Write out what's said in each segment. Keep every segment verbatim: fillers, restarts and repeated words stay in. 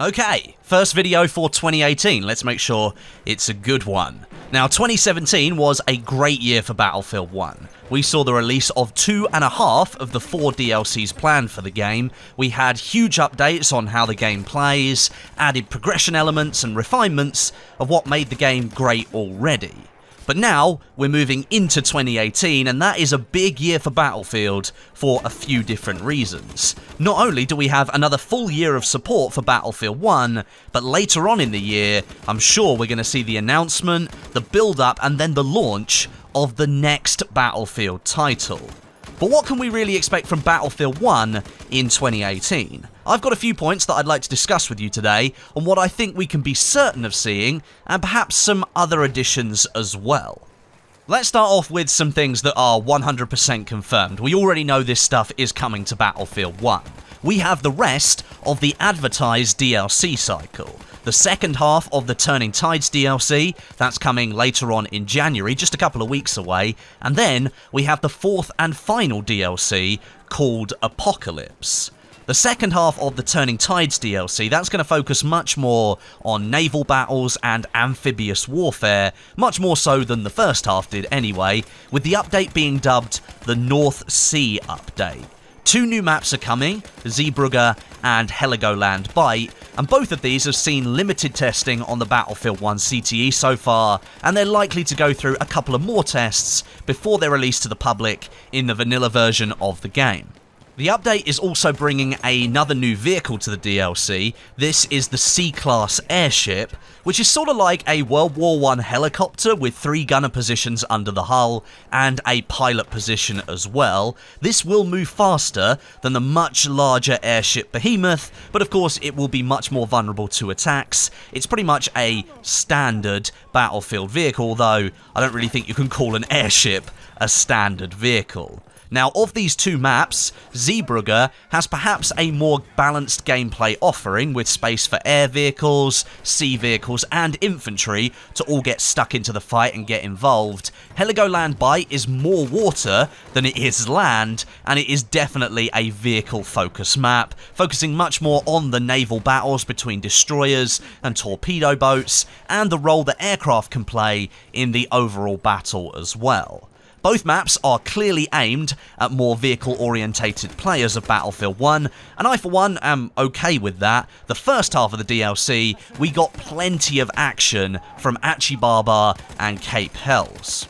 Okay, first video for twenty eighteen. Let's make sure it's a good one. Now, twenty seventeen was a great year for Battlefield one. We saw the release of two and a half of the four D L Cs planned for the game. We had huge updates on how the game plays, added progression elements and refinements of what made the game great already. But now, we're moving into twenty eighteen, and that is a big year for Battlefield for a few different reasons. Not only do we have another full year of support for Battlefield one, but later on in the year, I'm sure we're going to see the announcement, the build-up, and then the launch of the next Battlefield title. But what can we really expect from Battlefield one in twenty eighteen? I've got a few points that I'd like to discuss with you today on what I think we can be certain of seeing, and perhaps some other additions as well. Let's start off with some things that are one hundred percent confirmed. We already know this stuff is coming to Battlefield one. We have the rest of the advertised D L C cycle. The second half of the Turning Tides D L C, that's coming later on in January, just a couple of weeks away. And then we have the fourth and final D L C called Apocalypse. The second half of the Turning Tides D L C, that's going to focus much more on naval battles and amphibious warfare, much more so than the first half did anyway, with the update being dubbed the North Sea Update. Two new maps are coming, Zeebrugge and Heligoland Bight, and both of these have seen limited testing on the Battlefield one C T E so far, and they're likely to go through a couple of more tests before they're released to the public in the vanilla version of the game. The update is also bringing another new vehicle to the D L C. This is the C-Class Airship, which is sort of like a World War One helicopter with three gunner positions under the hull and a pilot position as well. This will move faster than the much larger airship behemoth, but of course it will be much more vulnerable to attacks. It's pretty much a standard Battlefield vehicle, though I don't really think you can call an airship a standard vehicle. Now, of these two maps, Zeebrugge has perhaps a more balanced gameplay offering, with space for air vehicles, sea vehicles and infantry to all get stuck into the fight and get involved. Heligoland Bight is more water than it is land, and it is definitely a vehicle-focused map, focusing much more on the naval battles between destroyers and torpedo boats, and the role that aircraft can play in the overall battle as well. Both maps are clearly aimed at more vehicle-orientated players of Battlefield one, and I for one am okay with that. The first half of the D L C, we got plenty of action from Achi Baba and Cape Hells.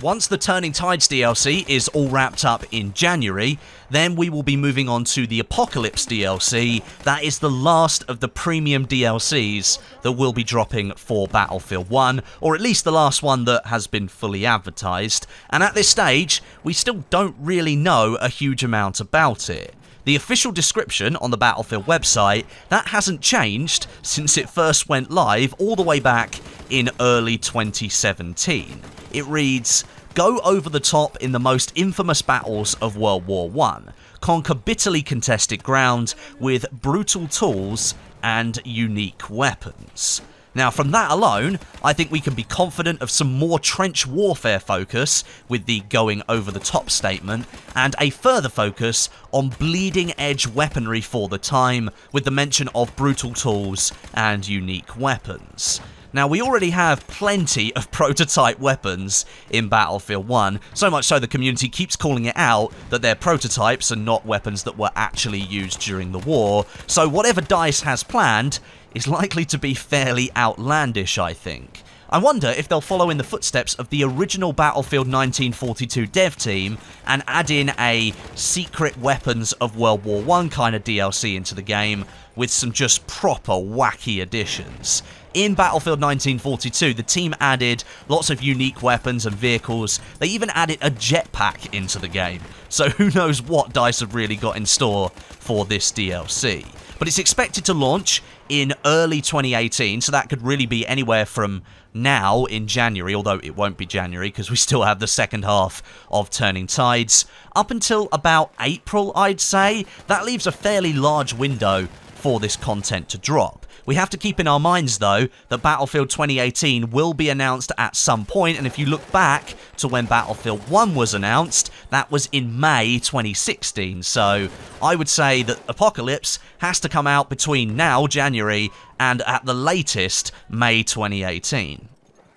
Once the Turning Tides D L C is all wrapped up in January, then we will be moving on to the Apocalypse D L C. That is the last of the premium D L Cs that will be dropping for Battlefield one, or at least the last one that has been fully advertised. And at this stage, we still don't really know a huge amount about it. The official description on the Battlefield website, that hasn't changed since it first went live all the way back in early twenty seventeen. It reads, "Go over the top in the most infamous battles of World War One. Conquer bitterly contested ground with brutal tools and unique weapons." Now, from that alone, I think we can be confident of some more trench warfare focus with the going over the top statement, and a further focus on bleeding edge weaponry for the time, with the mention of brutal tools and unique weapons. Now, we already have plenty of prototype weapons in Battlefield one, so much so the community keeps calling it out that they're prototypes and not weapons that were actually used during the war, so whatever DICE has planned is likely to be fairly outlandish, I think. I wonder if they'll follow in the footsteps of the original Battlefield nineteen forty-two dev team and add in a secret weapons of World War One kind of D L C into the game, with some just proper wacky additions. In Battlefield nineteen forty-two, the team added lots of unique weapons and vehicles. They even added a jetpack into the game. So who knows what DICE have really got in store for this D L C. But it's expected to launch in early twenty eighteen, so that could really be anywhere from now in January, although it won't be January because we still have the second half of Turning Tides, up until about April, I'd say. That leaves a fairly large window for this content to drop. We have to keep in our minds, though, that Battlefield twenty eighteen will be announced at some point, and if you look back to when Battlefield one was announced, that was in May twenty sixteen, so I would say that Apocalypse has to come out between now, January, and at the latest, May twenty eighteen.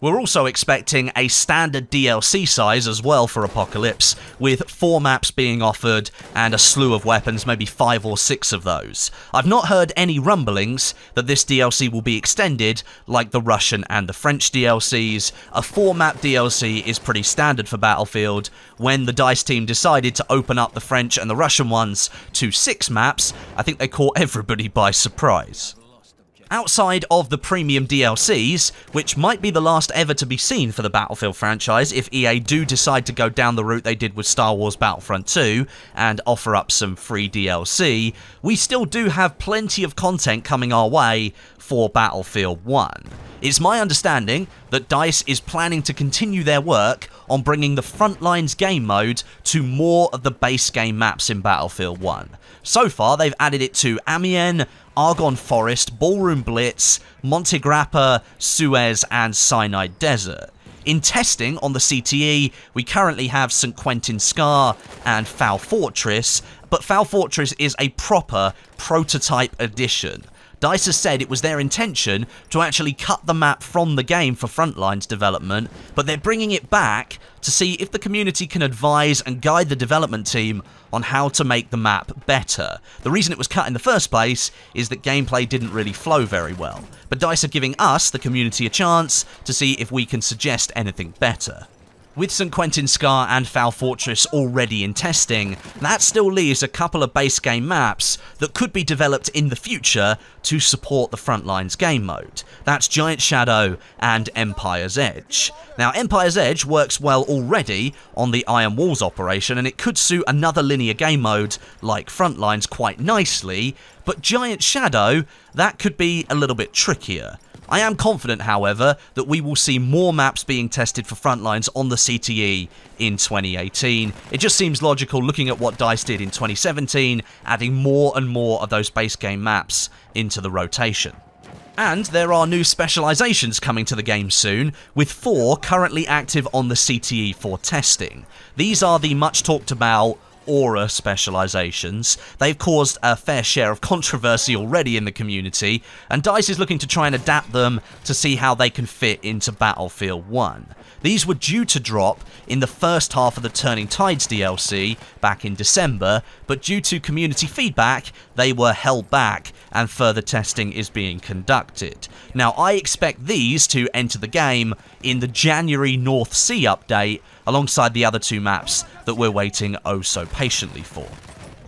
We're also expecting a standard D L C size as well for Apocalypse, with four maps being offered and a slew of weapons, maybe five or six of those. I've not heard any rumblings that this D L C will be extended like the Russian and the French D L Cs. A four-map D L C is pretty standard for Battlefield. When the DICE team decided to open up the French and the Russian ones to six maps, I think they caught everybody by surprise. Outside of the premium D L Cs, which might be the last ever to be seen for the Battlefield franchise if E A do decide to go down the route they did with Star Wars Battlefront two and offer up some free D L C, we still do have plenty of content coming our way for Battlefield one. It's my understanding that DICE is planning to continue their work on bringing the Frontlines game mode to more of the base game maps in Battlefield one. So far, they've added it to Amiens, Argonne Forest, Ballroom Blitz, Montegrappa, Suez, and Sinai Desert. In testing on the C T E, we currently have Saint Quentin Scar and Fao Fortress, but Fao Fortress is a proper prototype edition. DICE has said it was their intention to actually cut the map from the game for Frontlines development, but they're bringing it back to see if the community can advise and guide the development team on how to make the map better. The reason it was cut in the first place is that gameplay didn't really flow very well, but DICE are giving us, the community, a chance to see if we can suggest anything better. With Saint Quentin Scar and Fao Fortress already in testing, that still leaves a couple of base game maps that could be developed in the future to support the Frontlines game mode. That's Giant Shadow and Empire's Edge. Now, Empire's Edge works well already on the Iron Walls operation, and it could suit another linear game mode like Frontlines quite nicely, but Giant Shadow, that could be a little bit trickier. I am confident, however, that we will see more maps being tested for Frontlines on the C T E in twenty eighteen. It just seems logical looking at what DICE did in twenty seventeen, adding more and more of those base game maps into the rotation. And there are new specializations coming to the game soon, with four currently active on the C T E for testing. These are the much talked about Aura specializations. They've caused a fair share of controversy already in the community, and DICE is looking to try and adapt them to see how they can fit into Battlefield one. These were due to drop in the first half of the Turning Tides D L C back in December, but due to community feedback, they were held back and further testing is being conducted. Now, I expect these to enter the game in the January North Sea update, alongside the other two maps that we're waiting oh so patiently for.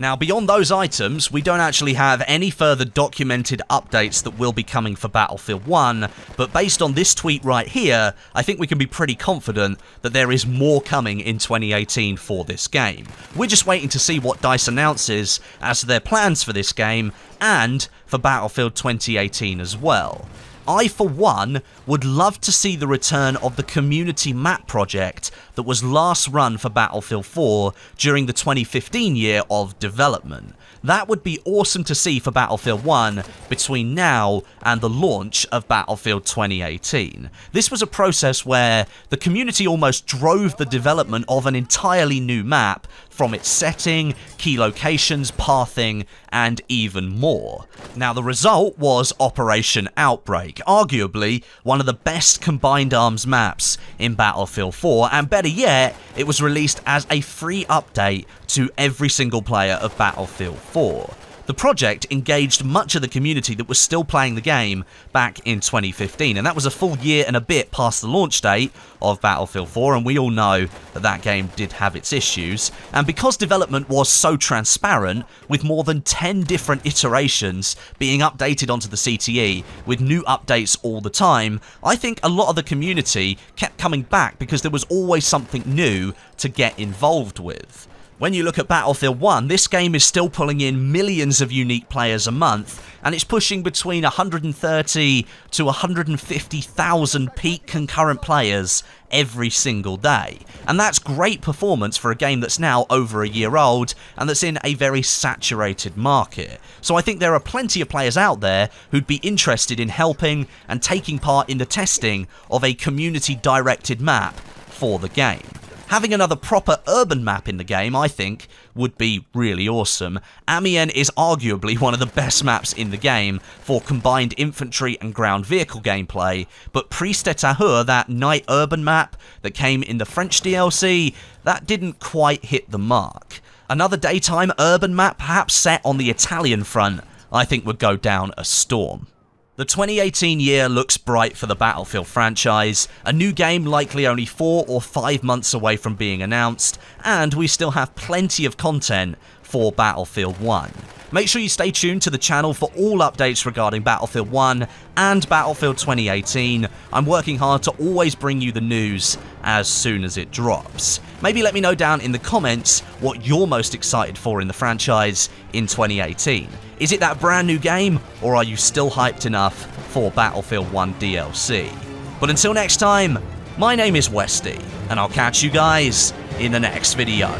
Now, beyond those items, we don't actually have any further documented updates that will be coming for Battlefield one, but based on this tweet right here, I think we can be pretty confident that there is more coming in twenty eighteen for this game. We're just waiting to see what DICE announces as to their plans for this game, and for Battlefield twenty eighteen as well. I, for one, would love to see the return of the community map project that was last run for Battlefield four during the twenty fifteen year of development. That would be awesome to see for Battlefield one between now and the launch of Battlefield twenty eighteen. This was a process where the community almost drove the development of an entirely new map, from its setting, key locations, pathing, and even more. Now, the result was Operation Outbreak, arguably one of the best combined arms maps in Battlefield four, and better yet, it was released as a free update to every single player of Battlefield four. The project engaged much of the community that was still playing the game back in twenty fifteen, and that was a full year and a bit past the launch date of Battlefield four, and we all know that that game did have its issues. And because development was so transparent, with more than ten different iterations being updated onto the C T E, with new updates all the time, I think a lot of the community kept coming back because there was always something new to get involved with. When you look at Battlefield one, this game is still pulling in millions of unique players a month, and it's pushing between one hundred thirty to one hundred fifty thousand peak concurrent players every single day. And that's great performance for a game that's now over a year old and that's in a very saturated market. So I think there are plenty of players out there who'd be interested in helping and taking part in the testing of a community-directed map for the game. Having another proper urban map in the game, I think, would be really awesome. Amiens is arguably one of the best maps in the game for combined infantry and ground vehicle gameplay, but Prise de Tahure, that night urban map that came in the French D L C, that didn't quite hit the mark. Another daytime urban map, perhaps set on the Italian front, I think would go down a storm. The twenty eighteen year looks bright for the Battlefield franchise, a new game likely only four or five months away from being announced, and we still have plenty of content for Battlefield one. Make sure you stay tuned to the channel for all updates regarding Battlefield one and Battlefield twenty eighteen. I'm working hard to always bring you the news as soon as it drops. Maybe let me know down in the comments what you're most excited for in the franchise in twenty eighteen. Is it that brand new game, or are you still hyped enough for Battlefield one D L C? But until next time, my name is Westy, and I'll catch you guys in the next video.